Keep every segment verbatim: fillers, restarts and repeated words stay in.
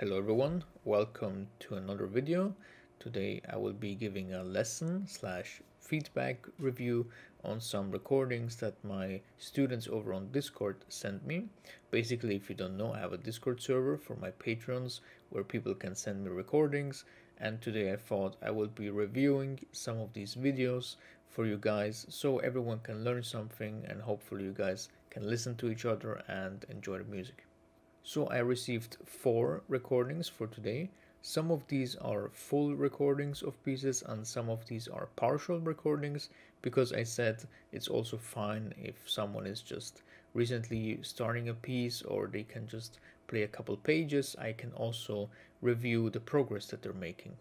Hello everyone, welcome to another video. Today I will be giving a lesson slash feedback review on some recordings that my students over on Discord sent me. Basically, if you don't know, I have a Discord server for my patrons where people can send me recordings, and today I thought I will be reviewing some of these videos for you guys so everyone can learn something and hopefully you guys can listen to each other and enjoy the music. So I received four recordings for today. Some of these are full recordings of pieces and some of these are partial recordings, because I said it's also fine if someone is just recently starting a piece or they can just play a couple pages. I can also review the progress that they're making.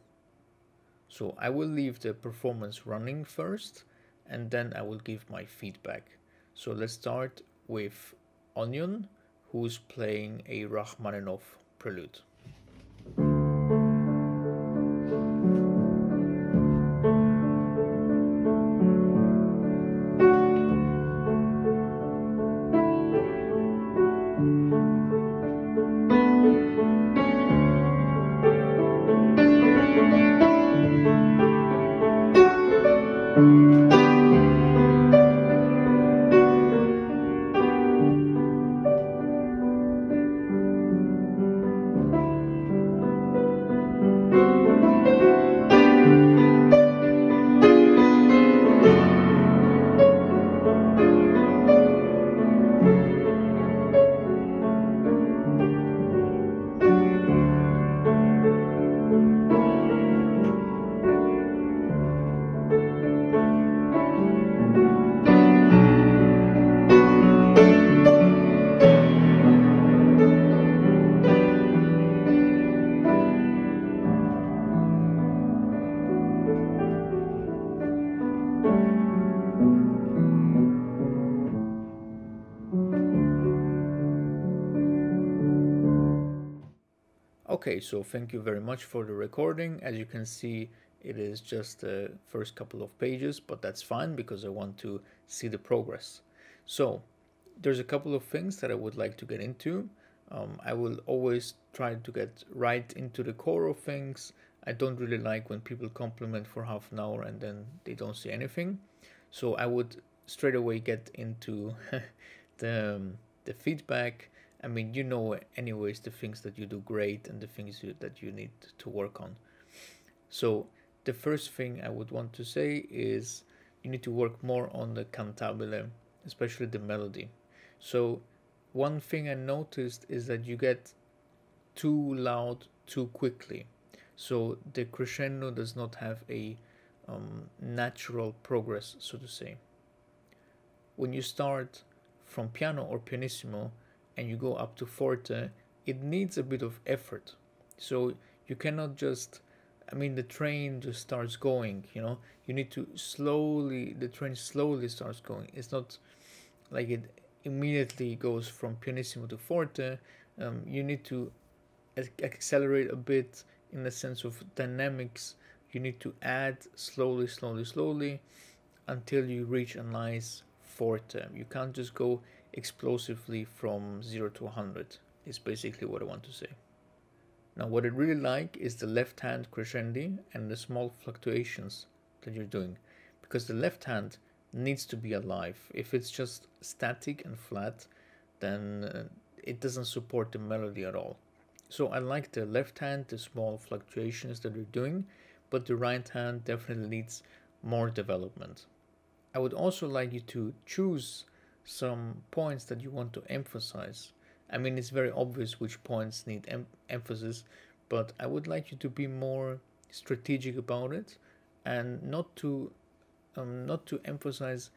So I will leave the performance running first and then I will give my feedback. So let's start with Onion, who's playing a Rachmaninoff prelude. Okay, so thank you very much for the recording. As you can see, it is just the first couple of pages, but that's fine because I want to see the progress. So there's a couple of things that I would like to get into. Um, I will always try to get right into the core of things. I don't really like when people compliment for half an hour and then they don't say anything. So I would straight away get into the, um, the feedback. I mean, you know anyways the things that you do great and the things you, that you need to work on. So the first thing I would want to say is you need to work more on the cantabile, especially the melody. So one thing I noticed is that you get too loud too quickly. So the crescendo does not have a um, natural progress, so to say. When you start from piano or pianissimo, and you go up to forte, it needs a bit of effort. So you cannot just, I mean, the train just starts going, you know, you need to slowly, the train slowly starts going. It's not like it immediately goes from pianissimo to forte. Um, you need to accelerate a bit in the sense of dynamics. You need to add slowly, slowly, slowly until you reach a nice forte. You can't just go explosively from zero to one hundred is basically what I want to say. Now what I really like is the left hand crescendi and the small fluctuations that you're doing, because the left hand needs to be alive. If it's just static and flat, then it doesn't support the melody at all. So I like the left hand, the small fluctuations that you're doing, but the right hand definitely needs more development. I would also like you to choose some points that you want to emphasize. I mean, it's very obvious which points need em emphasis, but I would like you to be more strategic about it and not to um, not to emphasize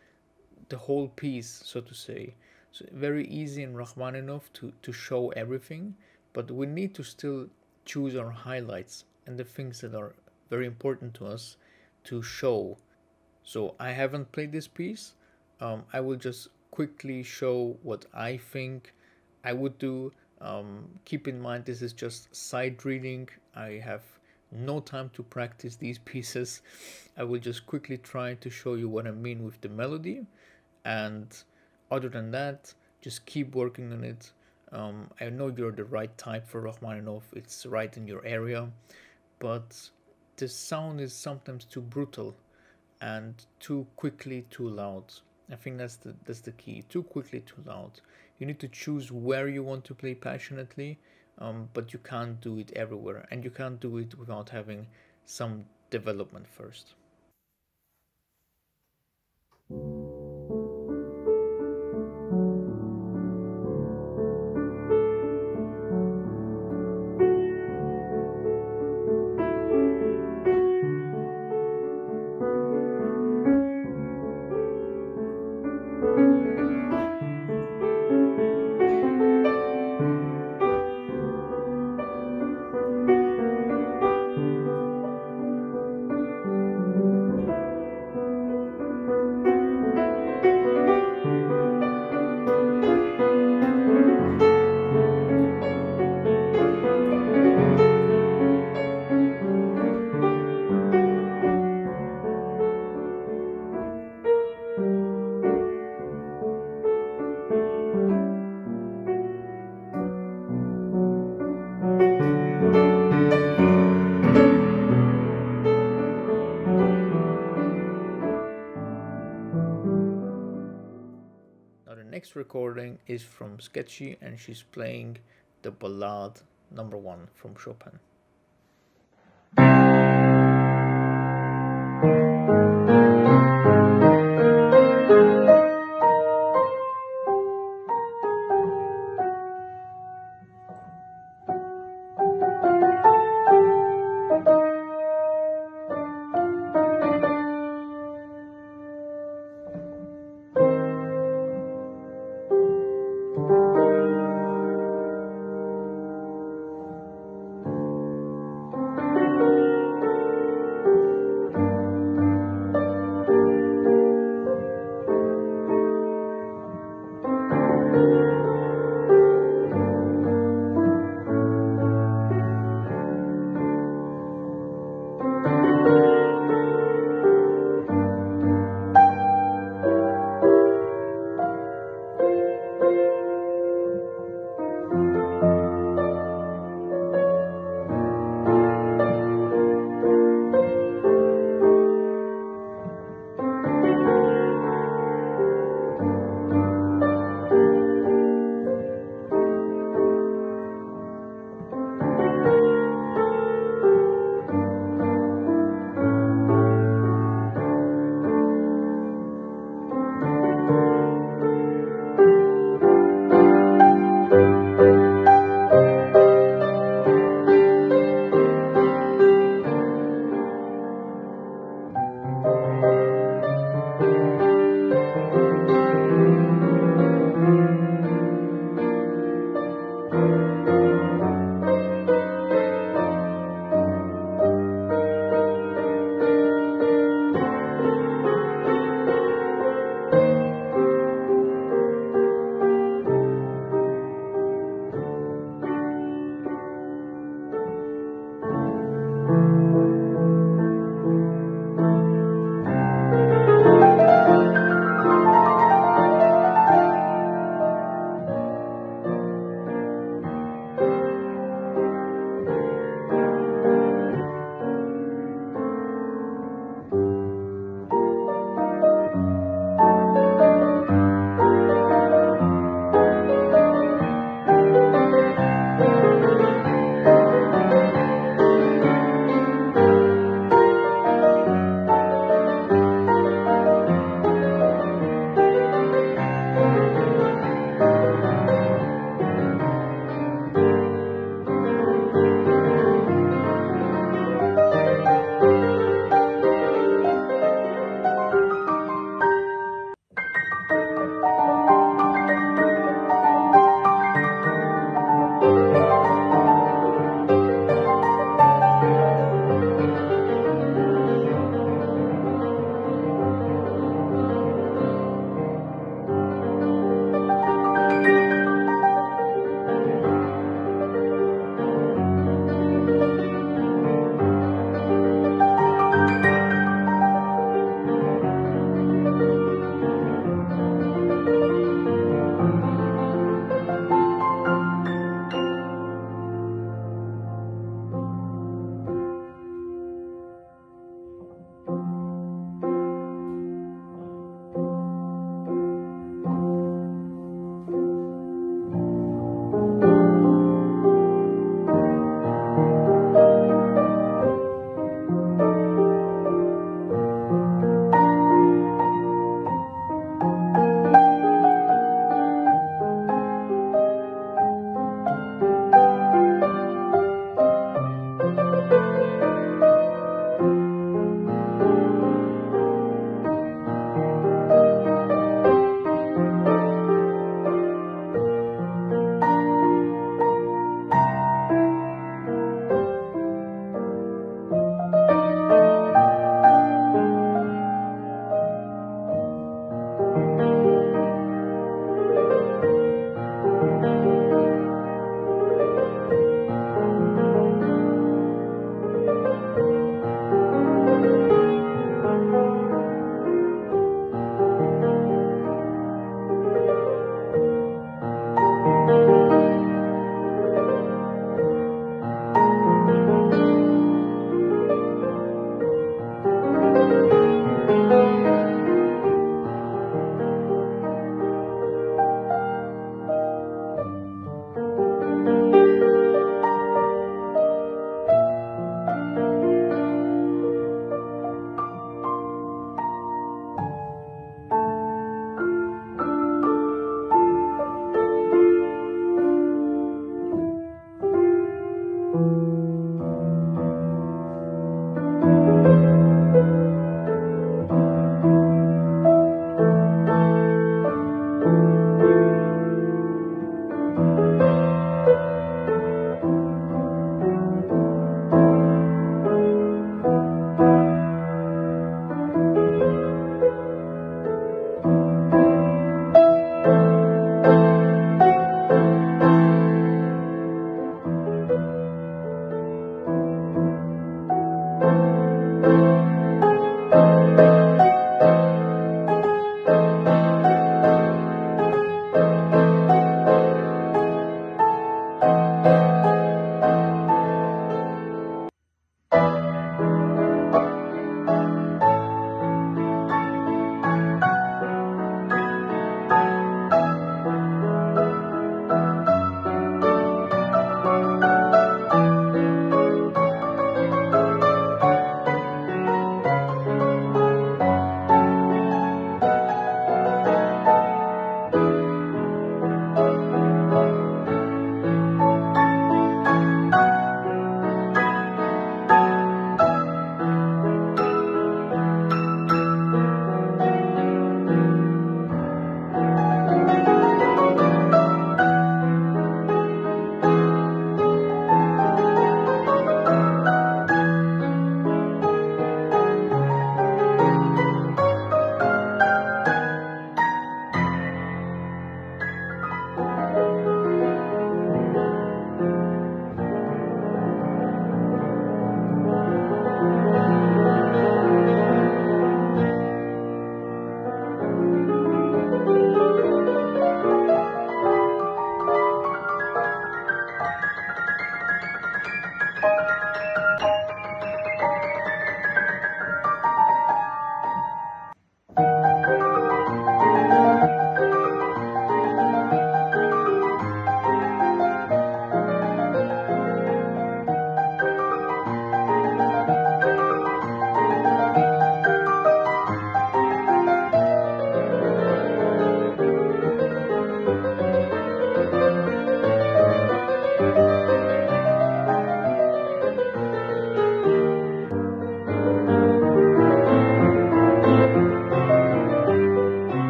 the whole piece, so to say. So very easy in Rachmaninoff to, to show everything, but we need to still choose our highlights and the things that are very important to us to show. So I haven't played this piece. Um, I will just quickly show what I think I would do. Um, keep in mind, this is just sight reading. I have no time to practice these pieces. I will just quickly try to show you what I mean with the melody. And other than that, just keep working on it. Um, I know you're the right type for Rachmaninoff, it's right in your area, but the sound is sometimes too brutal and too quickly too loud. I think that's the, that's the key, too quickly too loud. You need to choose where you want to play passionately, um, but you can't do it everywhere, and you can't do it without having some development first. Next recording is from Sketchy, and she's playing the Ballade number one from Chopin.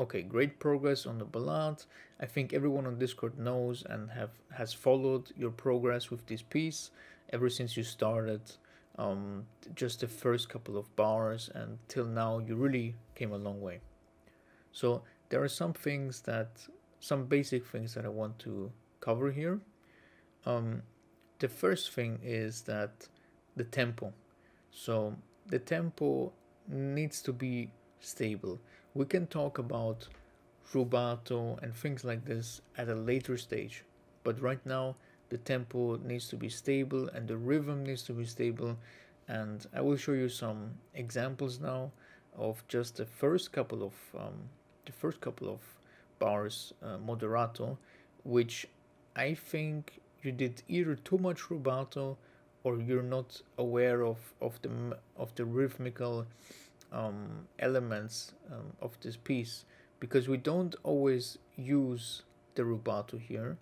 Okay, great progress on the ballade. I think everyone on Discord knows and have has followed your progress with this piece ever since you started, um, just the first couple of bars, and till now you really came a long way. So there are some things that, some basic things that I want to cover here. Um, the first thing is that the tempo. So the tempo needs to be stable. We can talk about rubato and things like this at a later stage, but right now the tempo needs to be stable and the rhythm needs to be stable, and I will show you some examples now of just the first couple of um, the first couple of bars uh, moderato, which I think you did either too much rubato or you're not aware of of the of the rhythmical Um, elements um, of this piece, because we don't always use the rubato here.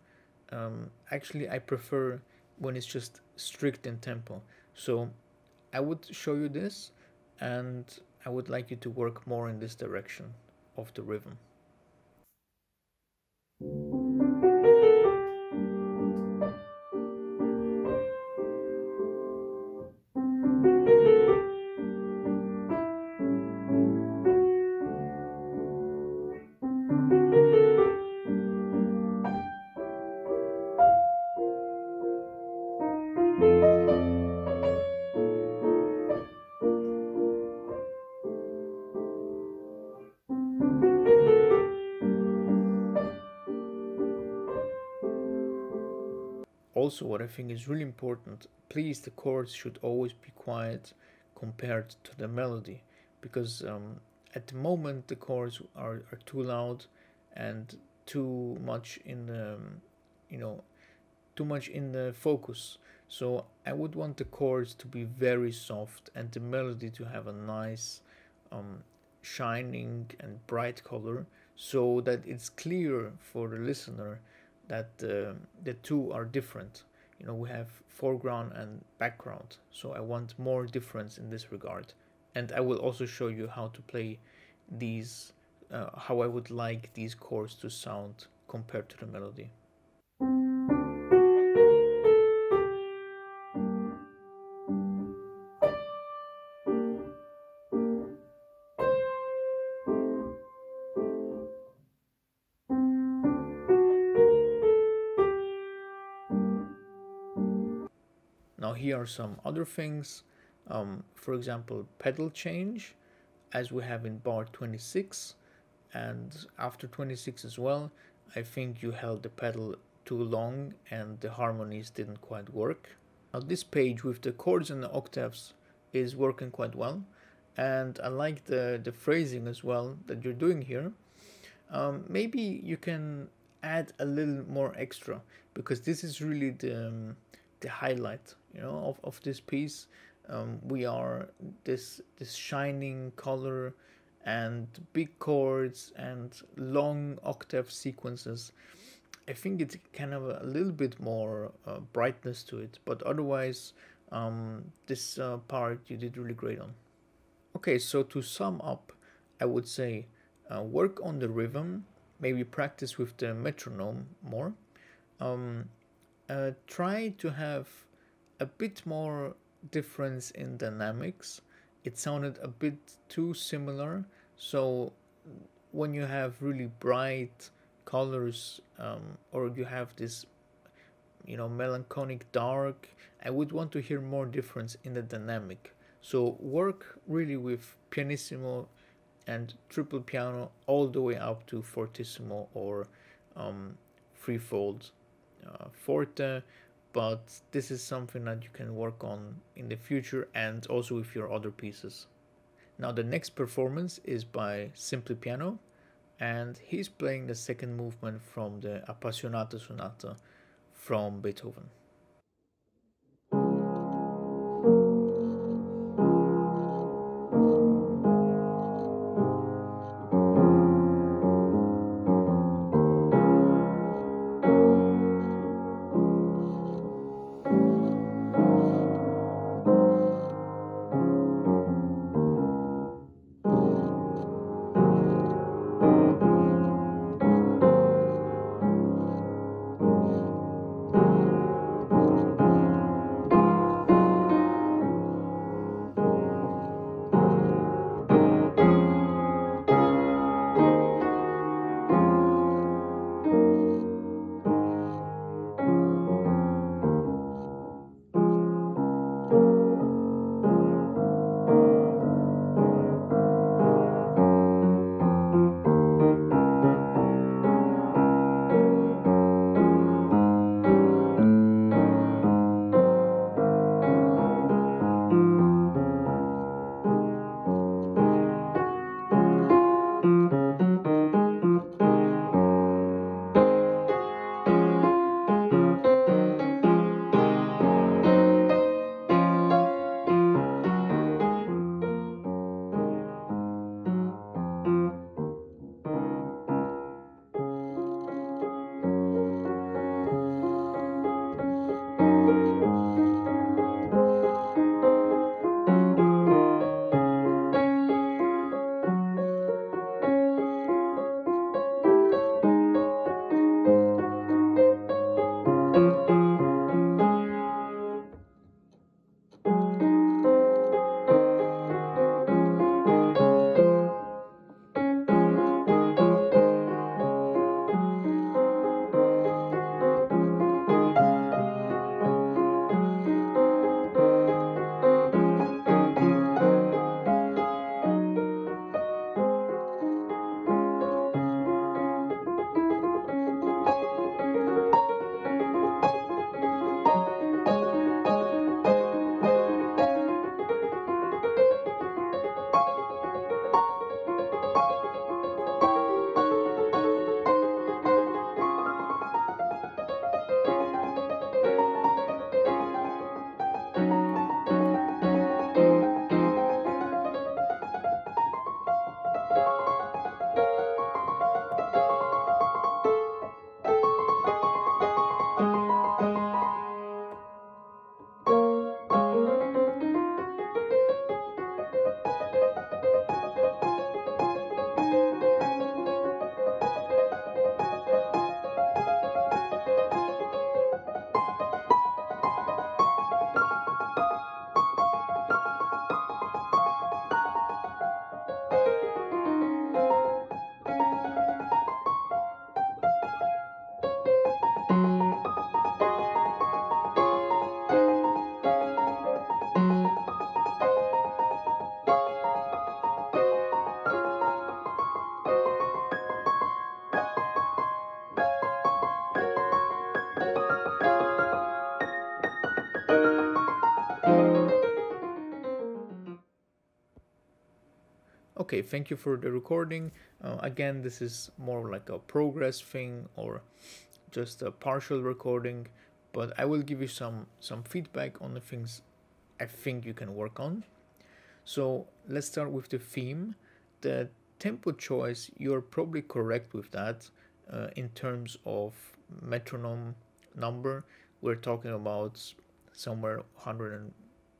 Um, actually, I prefer when it's just strict in tempo. So I would show you this, and I would like you to work more in this direction of the rhythm. Also, what I think is really important, please, the chords should always be quiet compared to the melody, because um, at the moment the chords are, are too loud and too much in the, you know, too much in the focus. So I would want the chords to be very soft and the melody to have a nice um, shining and bright color, so that it's clear for the listener that uh, the two are different. You know, we have foreground and background, so I want more difference in this regard. And I will also show you how to play these, uh, how I would like these chords to sound compared to the melody. Here are some other things, um, for example, pedal change, as we have in bar twenty-six, and after twenty-six as well. I think you held the pedal too long and the harmonies didn't quite work. Now this page with the chords and the octaves is working quite well, and I like the, the phrasing as well that you're doing here. Um, maybe you can add a little more extra, because this is really the um, the highlight, you know, of, of this piece. Um, we are this this shining color and big chords and long octave sequences. I think it can have a little bit more uh, brightness to it, but otherwise um, this uh, part you did really great on. Okay, so to sum up, I would say uh, work on the rhythm, maybe practice with the metronome more. Um, Uh, try to have a bit more difference in dynamics. It sounded a bit too similar, so when you have really bright colors um, or you have this, you know, melancholic dark, I would want to hear more difference in the dynamic. So work really with pianissimo and triple piano all the way up to fortissimo or um, threefold. Uh, forte, but this is something that you can work on in the future, and also with your other pieces. Now the next performance is by Simply Piano, and he's playing the second movement from the Appassionata Sonata from Beethoven. Thank you. okay, thank you for the recording. Uh, again, this is more like a progress thing or just a partial recording, but I will give you some some feedback on the things I think you can work on. So let's start with the theme. The tempo choice, you're probably correct with that. Uh, in terms of metronome number, we're talking about somewhere one oh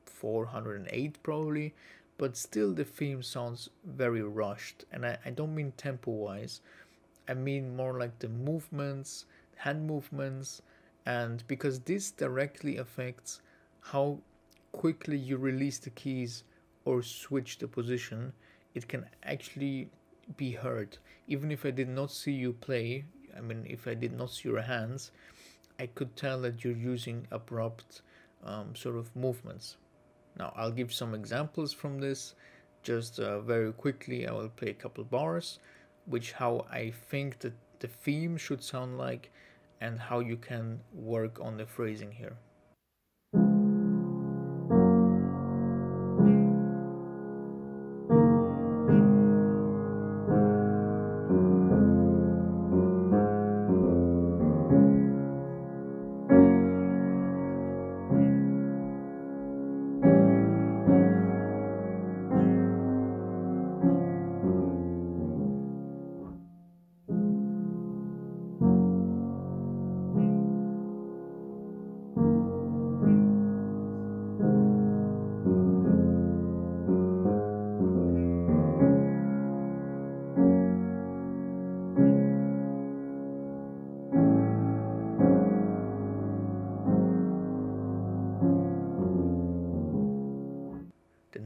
four, one oh eight probably, but still the theme sounds very rushed. And I, I don't mean tempo wise, I mean more like the movements, hand movements, and because this directly affects how quickly you release the keys or switch the position, it can actually be heard. Even if I did not see you play, I mean, if I did not see your hands, I could tell that you're using abrupt um, sort of movements. Now, I'll give some examples from this. Just uh, very quickly, I will play a couple bars, which how I think that the theme should sound like and how you can work on the phrasing here.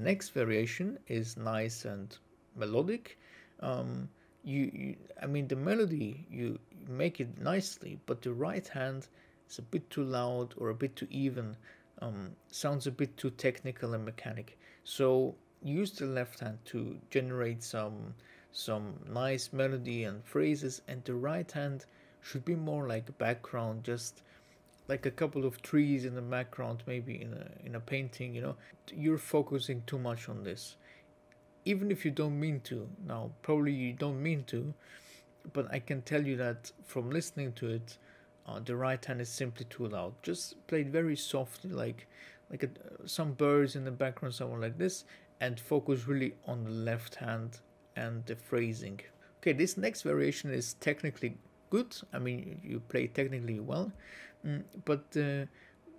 Next variation is nice and melodic. Um, you, you, I mean, the melody, you make it nicely, but the right hand is a bit too loud or a bit too even, um, sounds a bit too technical and mechanic. So use the left hand to generate some, some nice melody and phrases, and the right hand should be more like background, just like a couple of trees in the background, maybe in a, in a painting, you know. You're focusing too much on this, even if you don't mean to. Now, probably you don't mean to, but I can tell you that from listening to it, uh, the right hand is simply too loud. Just play it very softly, like like a, some birds in the background, somewhere like this, and focus really on the left hand and the phrasing. Okay, this next variation is technically good. I mean, you play technically well, mm, but uh,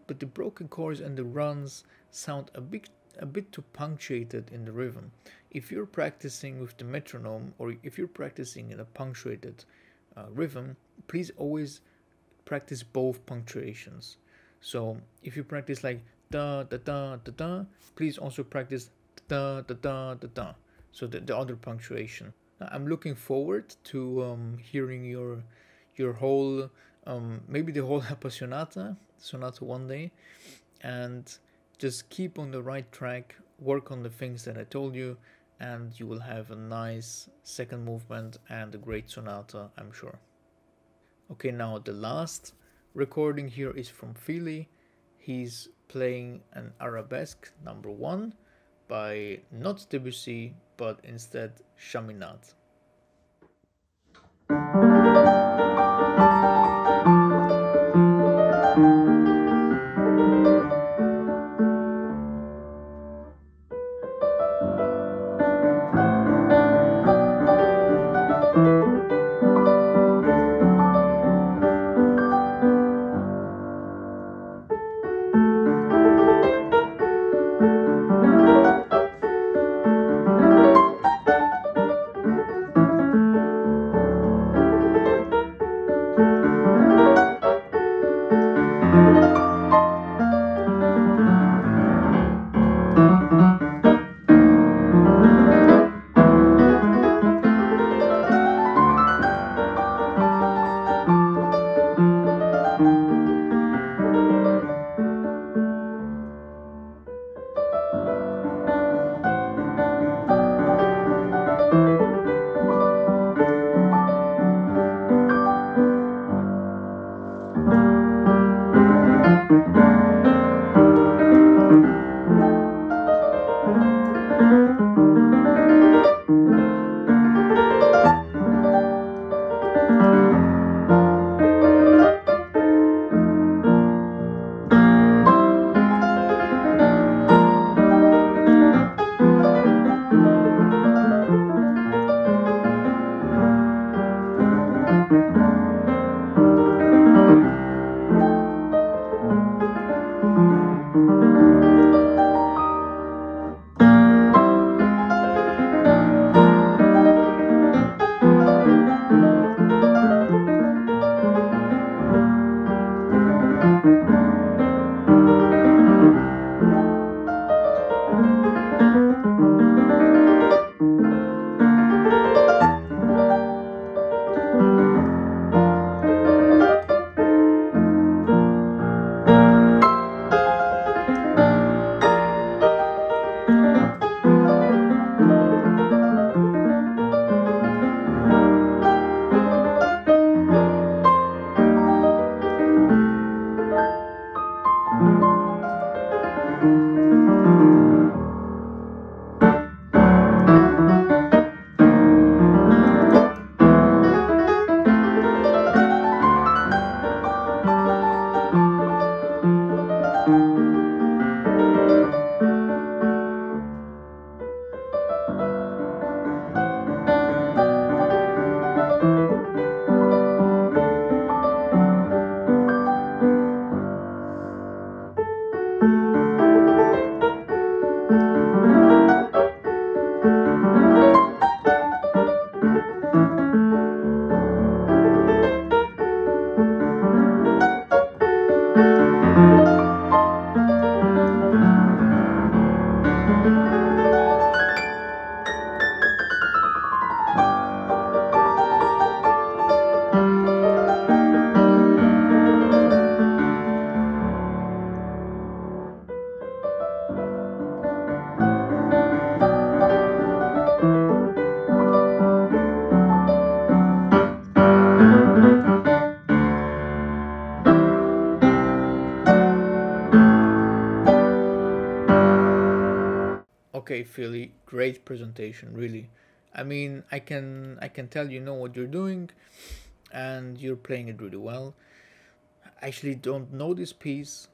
but the broken chords and the runs sound a bit a bit too punctuated in the rhythm. If you're practicing with the metronome, or if you're practicing in a punctuated uh, rhythm, please always practice both punctuations. So if you practice like da da da da da, please also practice da da da da da. So the, the other punctuation. I'm looking forward to um, hearing your your whole, um, maybe the whole Appassionata sonata one day, and just keep on the right track, work on the things that I told you, and you will have a nice second movement and a great sonata, I'm sure. Okay, now the last recording here is from Fili. He's playing an Arabesque number one by not Debussy, but instead Chaminade. Okay, Philly, great presentation, really. I mean, I can I can tell you know what you're doing, and you're playing it really well. I actually don't know this piece,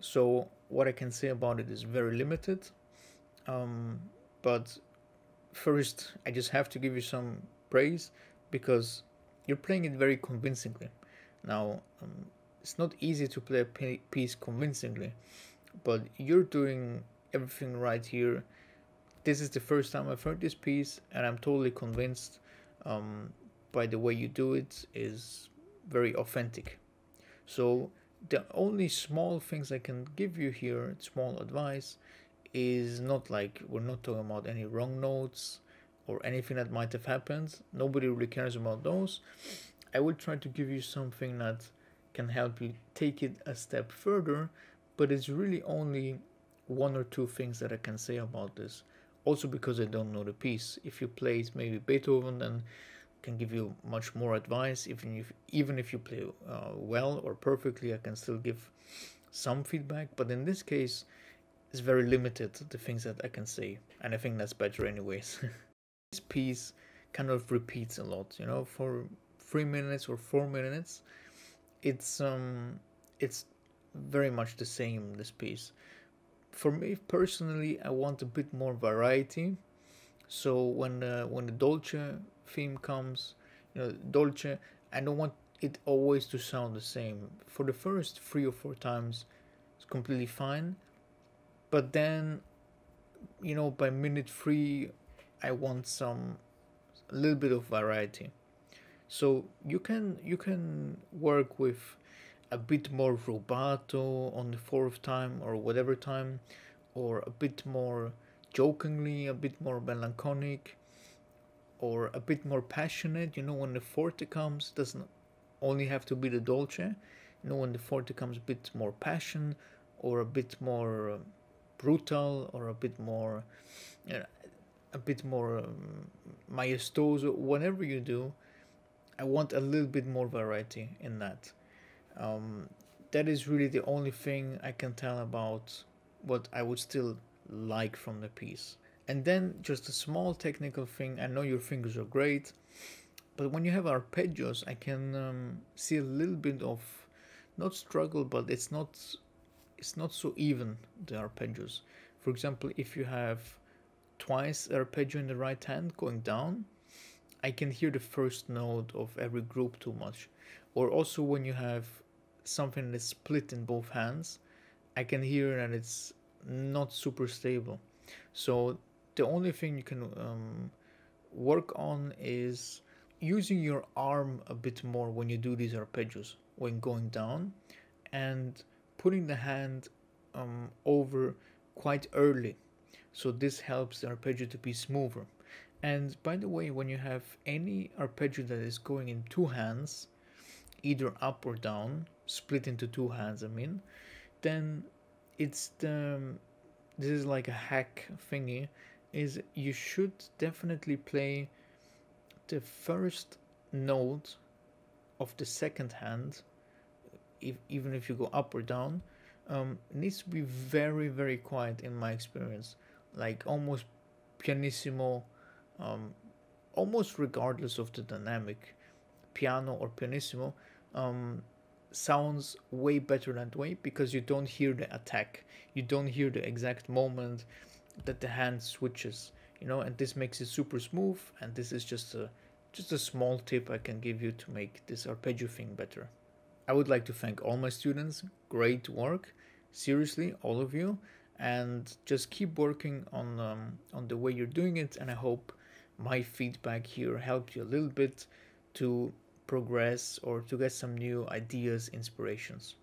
so what I can say about it is very limited. Um, but first, I just have to give you some praise because you're playing it very convincingly. Now, um, it's not easy to play a piece convincingly, but you're doing everything right here. This is the first time I've heard this piece, and I'm totally convinced um, by the way you do it is very authentic. So the only small things I can give you here, small advice, is not like we're not talking about any wrong notes or anything that might have happened. Nobody really cares about those. I will try to give you something that can help you take it a step further, but it's really only one or two things that I can say about this. Also because I don't know the piece. If you play maybe Beethoven, then can give you much more advice. Even if even if you play uh, well or perfectly, I can still give some feedback. But in this case, it's very limited, the things that I can say. And I think that's better anyways. This piece kind of repeats a lot, you know, for three minutes or four minutes. It's um it's very much the same, this piece. For me personally, I want a bit more variety. So when uh, when the Dolce theme comes, you know, Dolce, I don't want it always to sound the same. For the first three or four times, it's completely fine. But then, you know, by minute three, I want some a little bit of variety. So you can you can work with a bit more rubato on the fourth time or whatever time, or a bit more jokingly, a bit more melancholic, or a bit more passionate. You know, when the forte comes, doesn't only have to be the Dolce. You know, when the forte comes, a bit more passion, or a bit more brutal, or a bit more, you know, a bit more um, maestoso. Whatever you do, I want a little bit more variety in that. Um, that is really the only thing I can tell about what I would still like from the piece. And then just a small technical thing. I know your fingers are great, but when you have arpeggios, I can um, see a little bit of not struggle, but it's not it's not so even, the arpeggios. For example, if you have twice arpeggio in the right hand going down, I can hear the first note of every group too much. Or also when you have something that's split in both hands, I can hear that it's not super stable. So the only thing you can um, work on is using your arm a bit more when you do these arpeggios, when going down, and putting the hand um, over quite early. So this helps the arpeggio to be smoother. And by the way, when you have any arpeggio that is going in two hands, either up or down, split into two hands, I mean, then it's the, this is like a hack thingy, is you should definitely play the first note of the second hand, if, even if you go up or down. Um, it needs to be very, very quiet in my experience, like almost pianissimo, um, almost regardless of the dynamic, piano or pianissimo. Um, sounds way better that way because you don't hear the attack, you don't hear the exact moment that the hand switches, you know, and this makes it super smooth. And this is just a just a small tip I can give you to make this arpeggio thing better. I would like to thank all my students. Great work, seriously, all of you, and just keep working on um, on the way you're doing it. And I hope my feedback here helped you a little bit to progress or to get some new ideas, inspirations.